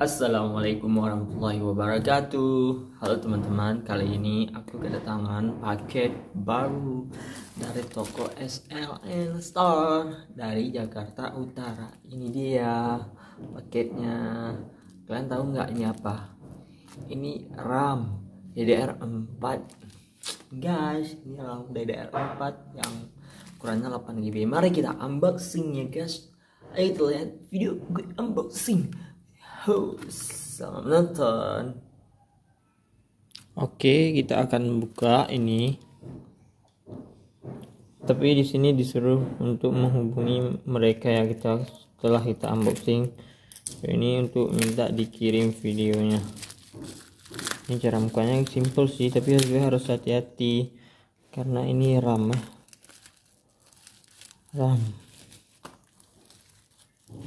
Assalamualaikum warahmatullahi wabarakatuh. Halo teman-teman, kali ini aku kedatangan paket baru dari toko SLN Store dari Jakarta Utara. Ini dia paketnya. Kalian tahu nggak ini apa? Ini RAM DDR4 guys, ini RAM DDR4 yang ukurannya 8 GB. Mari kita unboxing ya guys. Ayo kita lihat video gue unboxing. Selamat menonton. Oke, kita akan buka ini. Tapi di sini disuruh untuk menghubungi mereka ya kita setelah kita unboxing. Ini untuk minta dikirim videonya. Ini cara bukanya simple sih, tapi harus hati-hati karena ini RAM.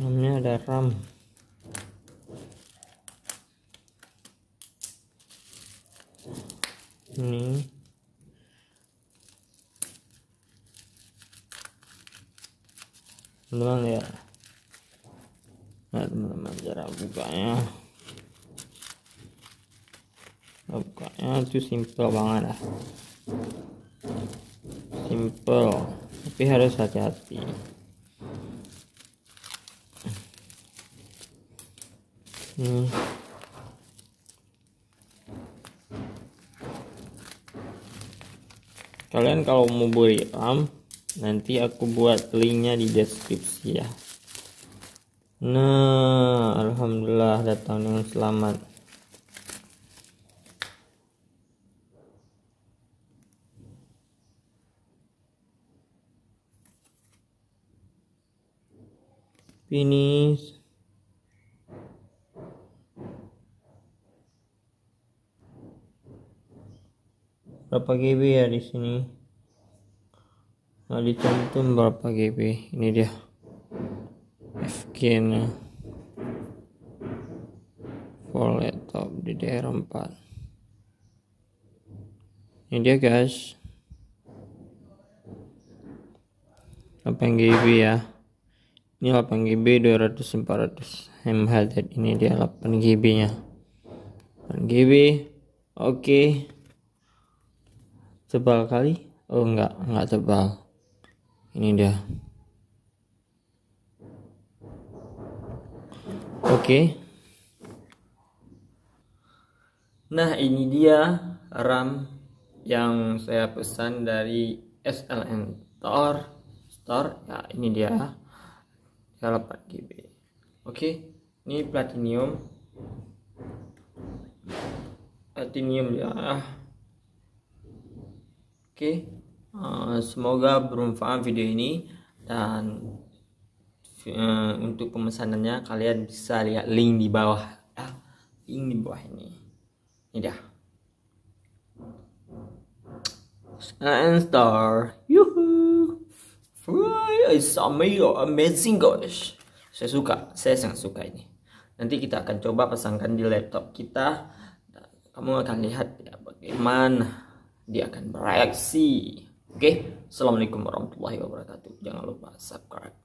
Namanya ada RAM. Ini teman-teman ya, nah teman-teman cara bukanya itu simple banget lah, simple tapi harus hati-hati. Kalian kalau mau beli RAM, nanti aku buat linknya di deskripsi ya. Nah, alhamdulillah datang dengan selamat. Finish. Berapa GB ya di sini? Nah, dicantum berapa GB? Ini dia V-Gen for laptop DDR4. Ini dia guys, 8 GB ya. Ini 8 GB 200-400 MHz. Ini dia 8 GB nya. 8 GB. Oke. Tebal kali? Oh enggak tebal. Ini dia. Oke. Nah, ini dia RAM yang saya pesan dari SLN Store. Ya, ini dia. 8 GB. Oke, ini Platinum. Platinum ya. Oke, semoga bermanfaat video ini dan untuk pemesanannya kalian bisa lihat link di bawah. Link di bawah ini. Ini dah. SLN Store. Yuhu. It's amazing guys. Saya sangat suka ini. Nanti kita akan coba pasangkan di laptop kita. Kamu akan lihat ya, bagaimana dia akan bereaksi. Oke, Assalamualaikum warahmatullahi wabarakatuh. Jangan lupa subscribe.